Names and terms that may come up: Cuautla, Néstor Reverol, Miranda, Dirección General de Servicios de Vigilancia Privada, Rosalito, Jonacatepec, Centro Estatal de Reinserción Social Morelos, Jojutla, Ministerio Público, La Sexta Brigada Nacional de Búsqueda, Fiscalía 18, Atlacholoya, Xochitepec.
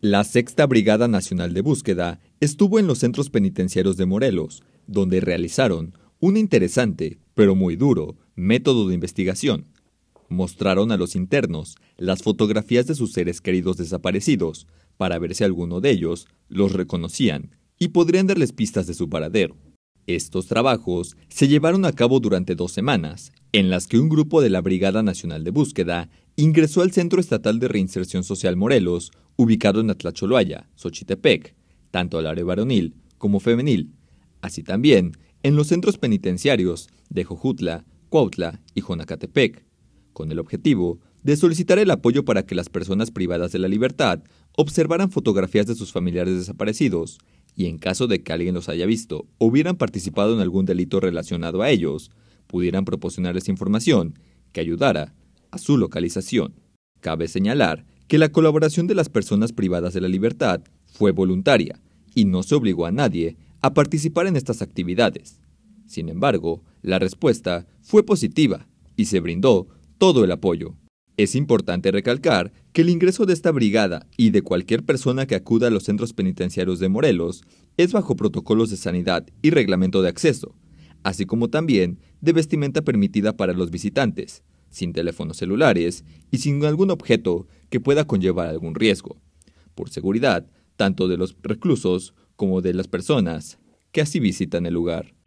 La Sexta Brigada Nacional de Búsqueda estuvo en los centros penitenciarios de Morelos, donde realizaron un interesante, pero muy duro, método de investigación. Mostraron a los internos las fotografías de sus seres queridos desaparecidos, para ver si alguno de ellos los reconocían y podrían darles pistas de su paradero. Estos trabajos se llevaron a cabo durante 2 semanas, en las que un grupo de la Brigada Nacional de Búsqueda ingresó al Centro Estatal de Reinserción Social Morelos, ubicado en Atlacholoya, Xochitepec, tanto al área varonil como femenil, así también en los centros penitenciarios de Jojutla, Cuautla y Jonacatepec, con el objetivo de solicitar el apoyo para que las personas privadas de la libertad observaran fotografías de sus familiares desaparecidos y, en caso de que alguien los haya visto o hubieran participado en algún delito relacionado a ellos, pudieran proporcionarles información que ayudara a su localización. Cabe señalar que la colaboración de las personas privadas de la libertad fue voluntaria y no se obligó a nadie a participar en estas actividades. Sin embargo, la respuesta fue positiva y se brindó todo el apoyo. Es importante recalcar que el ingreso de esta brigada y de cualquier persona que acuda a los centros penitenciarios de Morelos es bajo protocolos de sanidad y reglamento de acceso, así como también de vestimenta permitida para los visitantes, sin teléfonos celulares y sin algún objeto que pueda conllevar algún riesgo, por seguridad tanto de los reclusos como de las personas que así visitan el lugar.